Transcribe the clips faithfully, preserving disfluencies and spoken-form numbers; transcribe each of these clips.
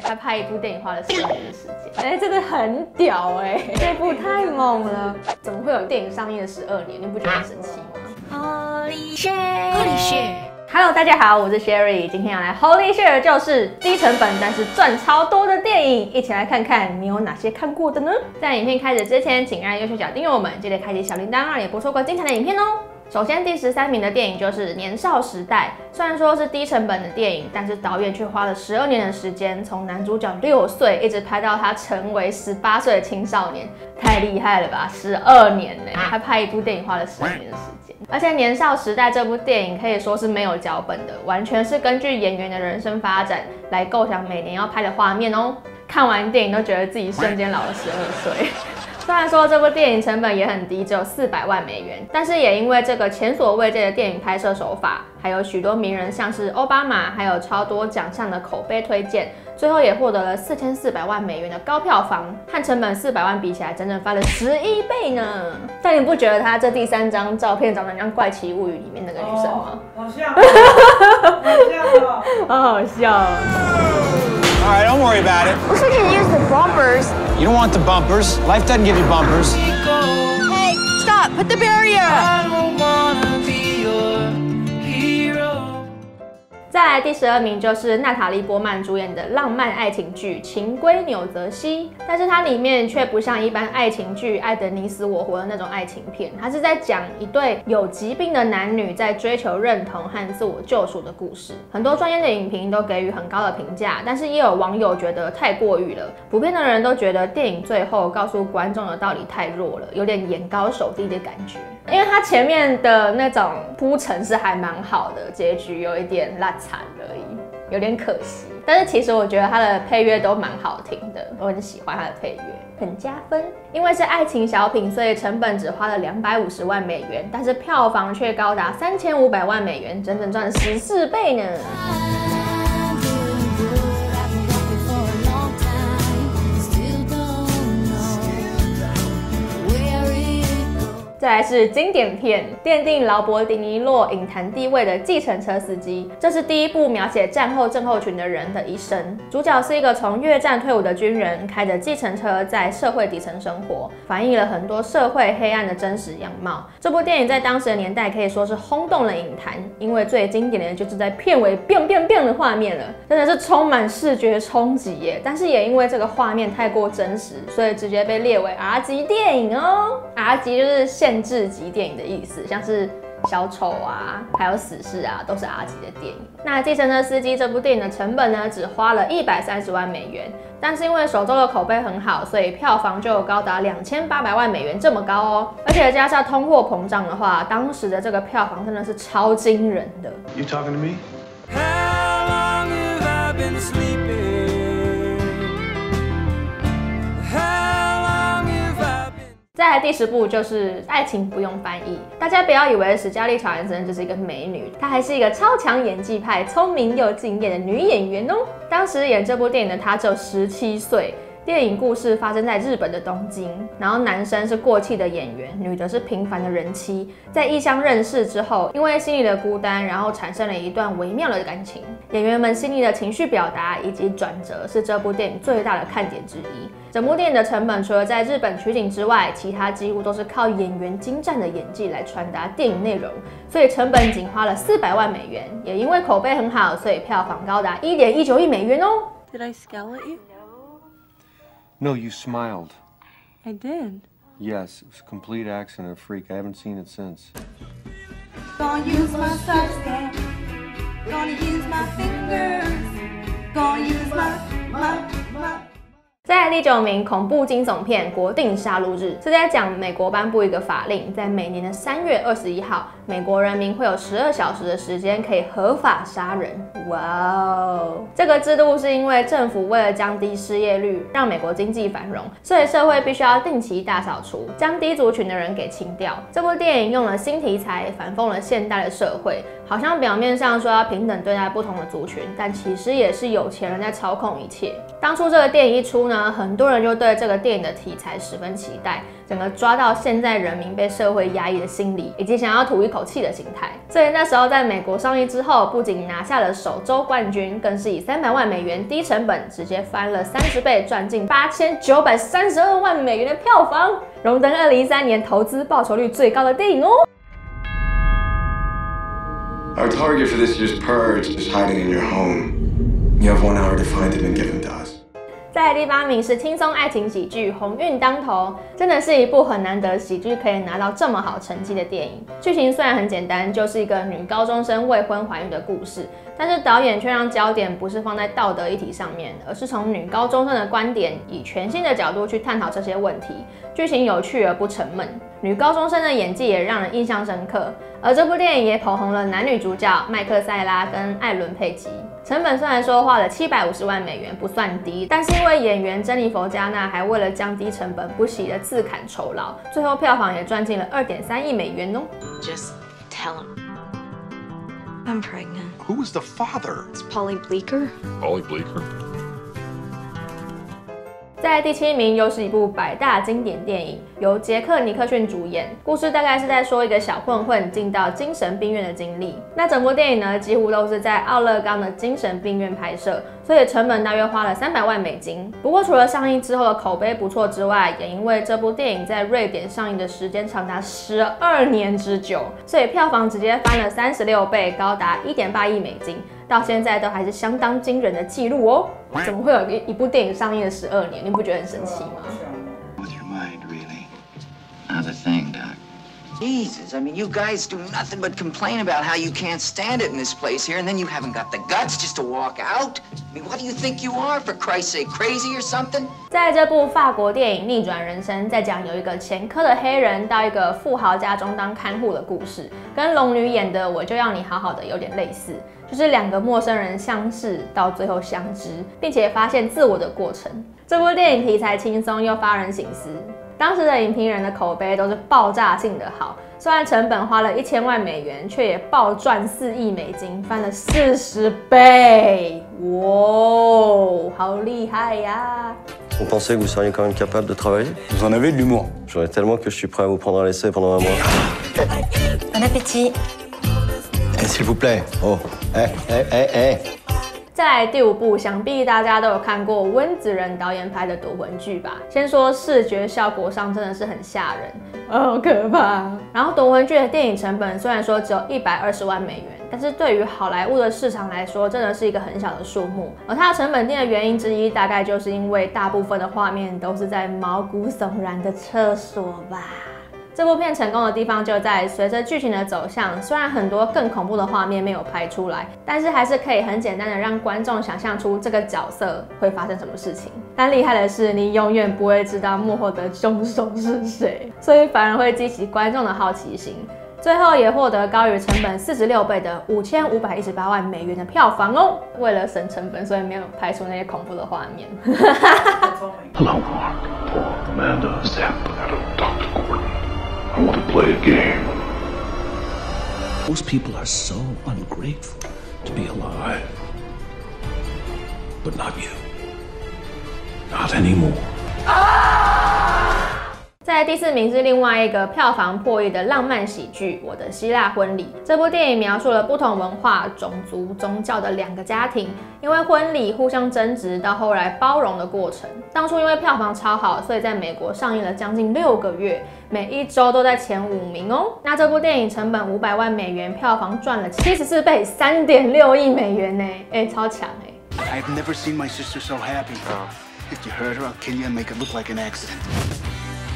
他拍一部电影花了十年的时间，哎、欸，这个很屌哎、欸，这部太猛了！怎么会有电影上映了十二年？你不觉得很神奇吗 ？Holy shit！Holy shit！Hello， 大家好，我是 Sherry， 今天要来 Holy shit 就是低成本但是赚超多的电影，一起来看看你有哪些看过的呢？在影片开始之前，请按右下角订阅我们，记得开启小铃铛，让你不错过精彩的影片哦。 首先，第十三名的电影就是《年少时代》。虽然说是低成本的电影，但是导演却花了十二年的时间，从男主角六岁一直拍到他成为十八岁的青少年，太厉害了吧！十二年呢，他拍一部电影花了十二年的时间。而且，《年少时代》这部电影可以说是没有脚本的，完全是根据演员的人生发展来构想每年要拍的画面哦。看完电影都觉得自己瞬间老了十二岁。 虽然说这部电影成本也很低，只有四百万美元，但是也因为这个前所未见的电影拍摄手法，还有许多名人像是奥巴马，还有超多奖项的口碑推荐，最后也获得了四千四百万美元的高票房，和成本四百万比起来，整整翻了十一倍呢。但你不觉得他这第三张照片长得像《怪奇物语》里面那个女生吗？哦、好像，好像，好好笑。 All right, don't worry about it. Looks like you use the bumpers. You don't want the bumpers. Life doesn't give you bumpers. Hey, stop! Put the barrier up. I don't wanna be your hero. 再来第十二名就是娜塔莉波曼主演的浪漫爱情剧《情归纽泽西》，但是它里面却不像一般爱情剧爱得你死我活的那种爱情片，它是在讲一对有疾病的男女在追求认同和自我救赎的故事。很多专业的影评都给予很高的评价，但是也有网友觉得太过于了。普遍的人都觉得电影最后告诉观众的道理太弱了，有点眼高手低的感觉。因为它前面的那种铺陈是还蛮好的，结局有一点烂。 惨而已，有点可惜。但是其实我觉得它的配乐都蛮好听的，我很喜欢它的配乐，很加分。因为是爱情小品，所以成本只花了两百五十万美元，但是票房却高达三千五百万美元，整整赚了十四倍呢。 再来是经典片，奠定劳勃·迪尼洛影坛地位的《计程车司机》，这是第一部描写战后症候群的人的一生。主角是一个从越战退伍的军人，开着计程车在社会底层生活，反映了很多社会黑暗的真实样貌。这部电影在当时的年代可以说是轰动了影坛，因为最经典的就是在片尾 “biang biang biang” 的画面了，真的是充满视觉冲击耶。但是也因为这个画面太过真实，所以直接被列为 R 级电影哦。R 级就是现 限制级电影的意思，像是小丑啊，还有死侍啊，都是 R 级的电影。那《计程车司机》这部电影的成本呢，只花了一百三十万美元，但是因为首周的口碑很好，所以票房就有高达两千八百万美元这么高哦。而且加上通货膨胀的话，当时的这个票房真的是超惊人的。You talking to me? How long have I been sleeping? 再来第十部就是《爱情不用翻译》，大家不要以为史嘉丽·乔安森就是一个美女，她还是一个超强演技派、聪明又敬业的女演员哦。当时演这部电影的她只有十七岁。 电影故事发生在日本的东京，然后男生是过气的演员，女的是平凡的人妻，在异乡认识之后，因为心里的孤单，然后产生了一段微妙的感情。演员们细腻的情绪表达以及转折是这部电影最大的看点之一。整部电影的成本除了在日本取景之外，其他几乎都是靠演员精湛的演技来传达电影内容，所以成本仅花了四百万美元。也因为口碑很好，所以票房高达一点一九亿美元哦。Did I scowl at you? No, you smiled. I did. Yes, it was a complete accident, a freak. I haven't seen it since. Gonna use my substance. Gonna use my fingers. Gonna use my, my, my. 再来第九名，恐怖惊悚片《国定杀戮日》是在讲美国颁布一个法令，在每年的三月二十一号，美国人民会有十二小时的时间可以合法杀人。哇哦！这个制度是因为政府为了降低失业率，让美国经济繁荣，所以社会必须要定期大扫除，将低族群的人给清掉。这部电影用了新题材，反讽了现代的社会，好像表面上说要平等对待不同的族群，但其实也是有钱人在操控一切。当初这个电影一出呢。呢，很多人就对这个电影的题材十分期待，整个抓到现在人民被社会压抑的心理，以及想要吐一口气的心态。所以那时候在美国上映之后，不仅拿下了首周冠军，更是以三百万美元低成本直接翻了三十倍，赚进八千九百三十二万美元的票房，荣登二零一三年投资报酬率最高的电影哦。 Our target for this year's purge is hiding in your home. You have one hour to find it and give it to us. 在第八名是轻松爱情喜剧《鸿运当头》，真的是一部很难得喜剧可以拿到这么好成绩的电影。剧情虽然很简单，就是一个女高中生未婚怀孕的故事，但是导演却让焦点不是放在道德议题上面，而是从女高中生的观点，以全新的角度去探讨这些问题。剧情有趣而不沉闷，女高中生的演技也让人印象深刻。而这部电影也捧红了男女主角麦克塞拉跟艾伦佩吉。 成本虽然说花了七百五十万美元不算低，但是因为演员珍妮佛·加纳还为了降低成本，不惜的自砍酬劳，最后票房也赚进了二点三亿美元哦。Just tell him I'm pregnant. Who was the father? It's Paulie Bleeker. Paulie Bleeker. 在第七名又是一部百大经典电影，由杰克·尼克逊主演。故事大概是在说一个小混混进到精神病院的经历。那整部电影呢，几乎都是在奥勒冈的精神病院拍摄，所以成本大约花了三百万美金。不过除了上映之后的口碑不错之外，也因为这部电影在瑞典上映的时间长达十二年之久，所以票房直接翻了三十六倍，高达一点八亿美金。 到现在都还是相当惊人的记录哦！怎么会有一一部电影上映了十二年？你不觉得很神奇吗？ Jesus, I mean, you guys do nothing but complain about how you can't stand it in this place here, and then you haven't got the guts just to walk out. I mean, what do you think you are, for Christ's sake, crazy or something? 在这部法国电影《逆转人生》，在讲有一个前科的黑人到一个富豪家中当看护的故事，跟龙女演的《我就要你好好的》有点类似，就是两个陌生人相识到最后相知，并且发现自我的过程。这部电影题材轻松又发人省思。 当时的影评人的口碑都是爆炸性的好，虽然成本花了一千万美元，却也暴赚四亿美金，翻了四十倍，哇，好厉害呀！ On pensait que vous seriez quand même capable de travailler. Vous en avez de l'humour. J'en ai tellement que je suis prêt à vous prendre à l'essai pendant un mois. Bon appétit. Et s'il vous plaît. Oh. Eh, eh, eh, eh. 再来第五部，想必大家都有看过温子仁导演拍的夺魂剧吧？先说视觉效果上真的是很吓人，好可怕。然后夺魂剧的电影成本虽然说只有一百二十万美元，但是对于好莱坞的市场来说，真的是一个很小的数目。而它的成本低的原因之一，大概就是因为大部分的画面都是在毛骨悚然的厕所吧。 这部片成功的地方就在随着剧情的走向，虽然很多更恐怖的画面没有拍出来，但是还是可以很简单的让观众想象出这个角色会发生什么事情。但厉害的是，你永远不会知道幕后的凶手是谁，所以反而会激起观众的好奇心。最后也获得高于成本四十六倍的五千五百一十八万美元的票房哦。为了省成本，所以没有拍出那些恐怖的画面。Hello, Mark, Paul, Amanda, Sam, Doctor Gordon. I want to play a game. Most people are so ungrateful to be alive. But not you. Not anymore. Ah! 在第四名是另外一个票房破亿的浪漫喜剧《我的希腊婚礼》。这部电影描述了不同文化、种族、宗教的两个家庭，因为婚礼互相争执，到后来包容的过程。当初因为票房超好，所以在美国上映了将近六个月，每一周都在前五名哦。那这部电影成本五百万美元，票房赚了七十四倍，三点六亿美元呢，哎，超强哎！ I've never seen my sister so happy. If you hurt her, I'll kill you and make it look like an accident.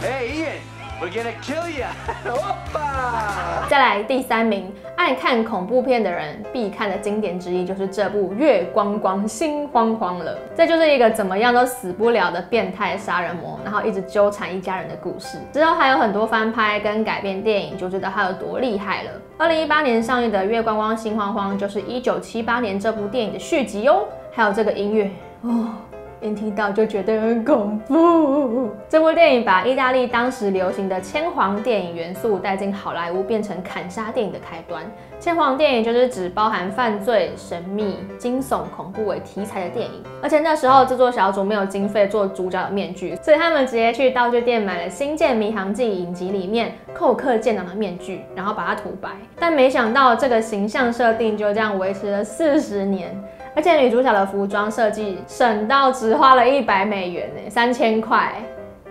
Hey Ian, we're gonna kill you! Oppa! 再来第三名，爱看恐怖片的人必看的经典之一就是这部《月光光心慌慌了》。这就是一个怎么样都死不了的变态杀人魔，然后一直纠缠一家人的故事。之后还有很多翻拍跟改编电影，就知道它有多厉害了。二零一八年上映的《月光光心慌慌》就是一九七八年这部电影的续集哦。还有这个音乐哦。一听到就觉得很恐怖。这部电影把意大利当时流行的铅黄电影元素带进好莱坞，变成砍杀电影的开端。铅黄电影就是指包含犯罪、神秘、惊悚、恐怖为题材的电影。而且那时候制作小组没有经费做主角的面具，所以他们直接去道具店买了《星舰迷航记》影集里面寇克舰长的面具，然后把它涂白。但没想到这个形象设定就这样维持了四十年。 而且女主角的服装设计省到只花了一百美元呢，三千块，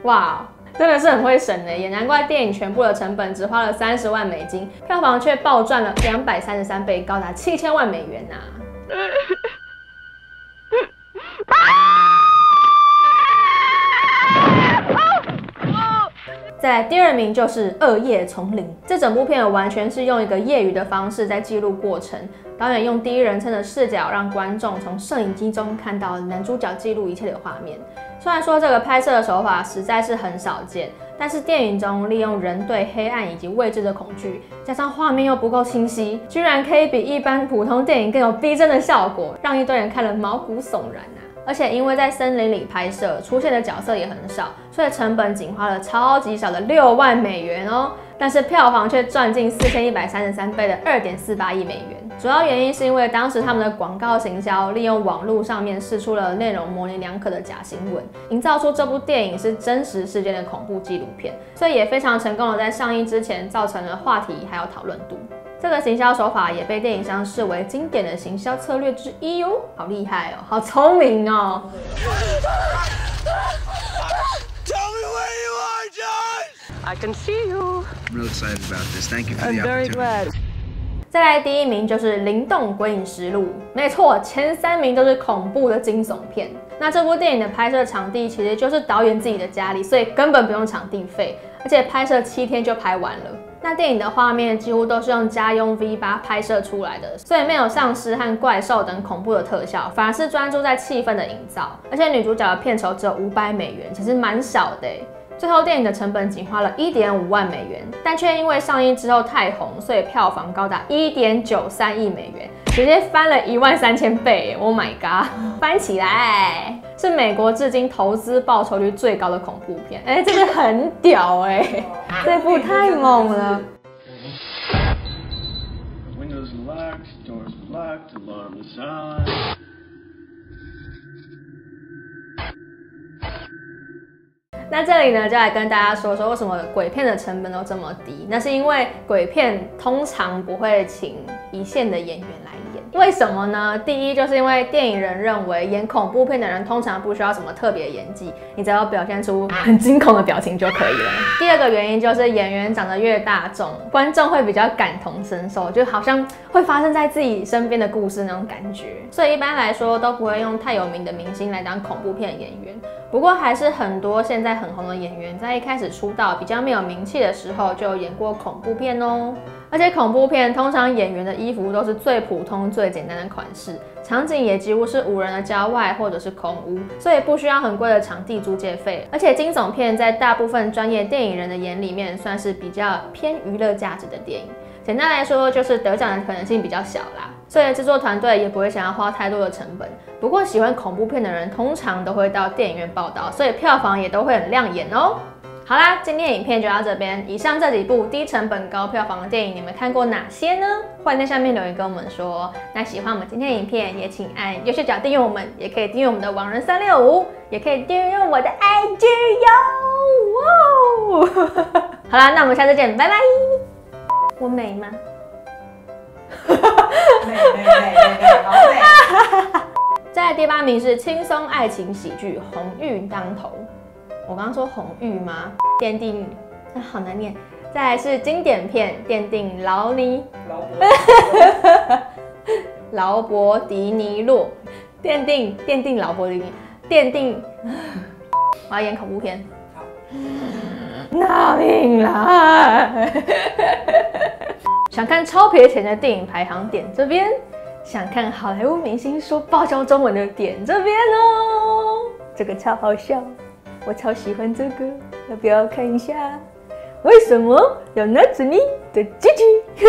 哇，真的是很会省呢，也难怪电影全部的成本只花了三十万美金，票房却暴赚了两百三十三倍，高达七千万美元呐、啊！再来第二名就是《恶夜丛林》，这整部片完全是用一个业余的方式在记录过程。 导演用第一人称的视角，让观众从摄影机中看到男主角记录一切的画面。虽然说这个拍摄的手法实在是很少见，但是电影中利用人对黑暗以及未知的恐惧，加上画面又不够清晰，居然可以比一般普通电影更有逼真的效果，让一堆人看了毛骨悚然啊！而且因为在森林里拍摄，出现的角色也很少，所以成本仅花了超级少的六万美元哦。 但是票房却赚进四千一百三十三倍的二点四八亿美元。主要原因是因为当时他们的广告行销利用网络上面释出了内容模棱两可的假新闻，营造出这部电影是真实事件的恐怖纪录片，所以也非常成功的在上映之前造成了话题还有讨论度。这个行销手法也被电影商视为经典的行销策略之一哦，好厉害哦，好聪明哦！ I can see you. I'm really excited about this. Thank you for the opportunity. I'm very glad. 再来第一名就是《灵动鬼影实录》，没错，前三名都是恐怖的惊悚片。那这部电影的拍摄场地其实就是导演自己的家里，所以根本不用场地费，而且拍摄七天就拍完了。 那电影的画面几乎都是用家用 V 八 拍摄出来的，所以没有丧尸和怪兽等恐怖的特效，反而是专注在气氛的营造。而且女主角的片酬只有五百美元，其实蛮少的欸。最后电影的成本仅花了一点五万美元，但却因为上映之后太红，所以票房高达一点九三亿美元，直接翻了一万三千倍欸 ！Oh my god， 翻起来！ 是美国至今投资报酬率最高的恐怖片，哎、欸，这个很屌哎、欸，这部太猛了。那这里呢，就来跟大家说说为什么鬼片的成本都这么低，那是因为鬼片通常不会请一线的演员来演。 为什么呢？第一，就是因为电影人认为演恐怖片的人通常不需要什么特别演技，你只要表现出很惊恐的表情就可以了。第二个原因就是演员长得越大众，观众会比较感同身受，就好像会发生在自己身边的故事那种感觉。所以一般来说都不会用太有名的明星来当恐怖片演员。不过还是很多现在很红的演员在一开始出道比较没有名气的时候就演过恐怖片哦。 而且恐怖片通常演员的衣服都是最普通、最简单的款式，场景也几乎是无人的郊外或者是空屋，所以不需要很贵的场地租借费。而且惊悚片在大部分专业电影人的眼里面算是比较偏娱乐价值的电影，简单来说就是得奖的可能性比较小啦。 所以制作团队也不会想要花太多的成本。不过喜欢恐怖片的人通常都会到电影院报道，所以票房也都会很亮眼哦。 好啦，今天影片就到这边。以上这几部低成本高票房的电影，你们看过哪些呢？欢迎在下面留言跟我们说。那喜欢我们今天的影片，也请按右下角订阅我们，也可以订阅我们的网人三六五，也可以订阅我的 I G 哟。哇哦！好啦，那我们下次见，拜拜。我美吗？美美美美美，好美。再来第八名是轻松爱情喜剧《红玉当头》。 我刚刚说红玉吗？奠定，那、啊、好难念。再来是经典片，奠定劳尼，劳勃迪尼洛，奠定奠定劳勃迪尼，奠定。我要演恐怖片。好，拿命来！想看超赔钱的电影排行点这边，想看好莱坞明星说爆笑中文的点这边哦，这个超好笑。 我超喜欢这个，要不要看一下？为什么有男子力的鸡鸡？